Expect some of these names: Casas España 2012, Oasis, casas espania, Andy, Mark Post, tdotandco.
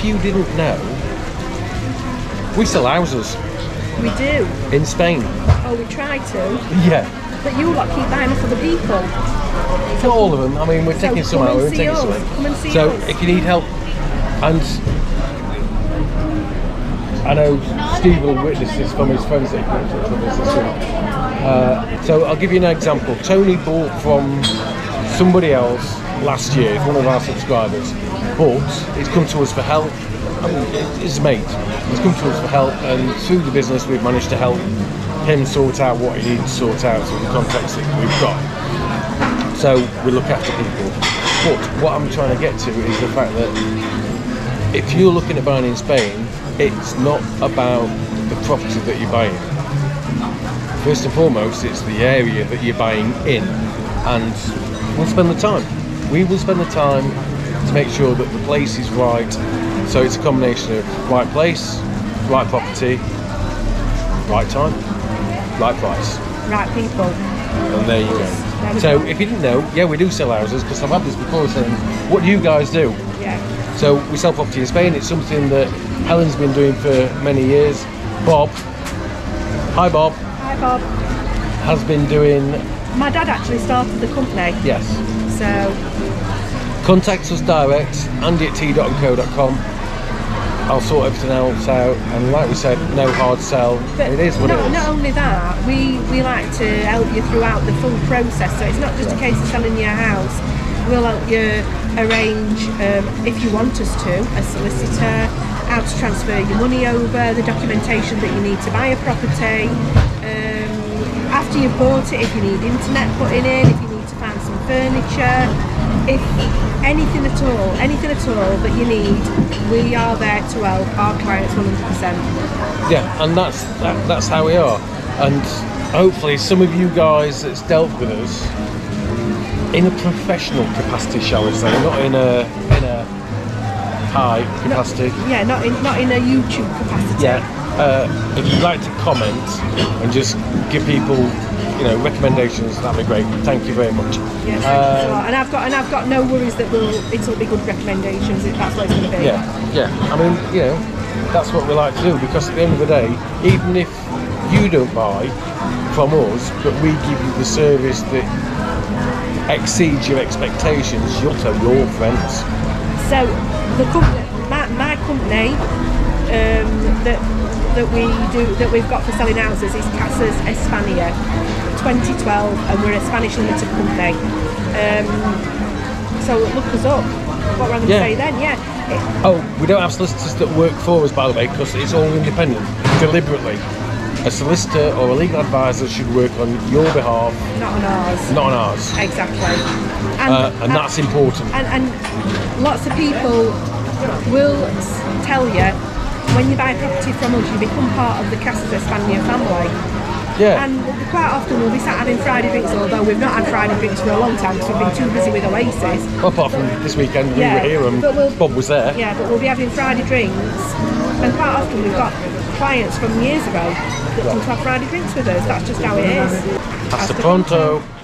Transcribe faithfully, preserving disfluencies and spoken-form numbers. if you didn't know, we sell houses. We do. In Spain. Oh, we try to. Yeah. But you lot keep buying for the people. Not so all of them. I mean, we're taking so some out. We're taking some out. So us. If you need help, and I know Steve will witness this from his friends that he works with this uh, so I'll give you an example. Tony bought from somebody else last year, one of our subscribers, but he's come to us for help. I mean, his mate, he's come to us for help, and through the business we've managed to help him sort out what he needs to sort out in the context that we've got. So we look after people. But what I'm trying to get to is the fact that if you're looking at buying in Spain, it's not about the property that you're buying. First and foremost, it's the area that you're buying in, and we'll spend the time. We will spend the time to make sure that the place is right. So it's a combination of right place, right property, right time, right price, right people. And there you go. So if you didn't know, yeah, we do sell houses, because I've had this before saying, what do you guys do? Yeah. So we sell property in Spain. It's something that Helen's been doing for many years. Bob, hi Bob. Hi Bob. Has been doing. My dad actually started the company. Yes. So contact us direct, Andy at t dot and co dot com. I'll sort everything else out, and like we said, no hard sell. But it is what not, it is. Not only that, we, we like to help you throughout the full process, so it's not just yeah. a case of selling your house. We'll help you arrange, um, if you want us to, a solicitor, how to transfer your money over, the documentation that you need to buy a property, um, after you've bought it, if you need internet put in, if you need to find some furniture, if anything at all, anything at all that you need, we are there to help our clients one hundred percent. Yeah, and that's that, that's how we are. And hopefully some of you guys that's dealt with us in a professional capacity, shall we say, not in a in a high capacity. Not, yeah, not in not in a YouTube capacity. Yeah. Uh, if you'd like to comment and just give people, you know, recommendations, that'd be great. Thank you very much. Yeah, thank uh, you a lot. And I've got and I've got no worries that we'll it'll be good recommendations if that's what it's going to be. Yeah, yeah. I mean, you know, that's what we like to do, because at the end of the day, even if you don't buy from us, but we give you the service that exceeds your expectations, you'll tell your friends. So the company, my, my company, um, that. that we do that we've got for selling houses is Casas España twenty twelve, and we're a Spanish limited company, um, so look us up. What we're going to yeah. say then, yeah it, oh, we don't have solicitors that work for us, by the way, because it's all independent, deliberately. A solicitor or a legal advisor should work on your behalf, not on ours. Not on ours exactly. And, uh, and, and that's important, and, and lots of people will tell you, when you buy a property from us, you become part of the Casas España family. Yeah. And quite often we'll be sat having Friday drinks, although we've not had Friday drinks for a long time because we've been too busy with Oasis. Well, apart from this weekend, yeah, we were here and we'll, Bob was there. Yeah, but we'll be having Friday drinks. And quite often we've got clients from years ago that come to have Friday drinks with us. That's just how it is. Hasta pronto.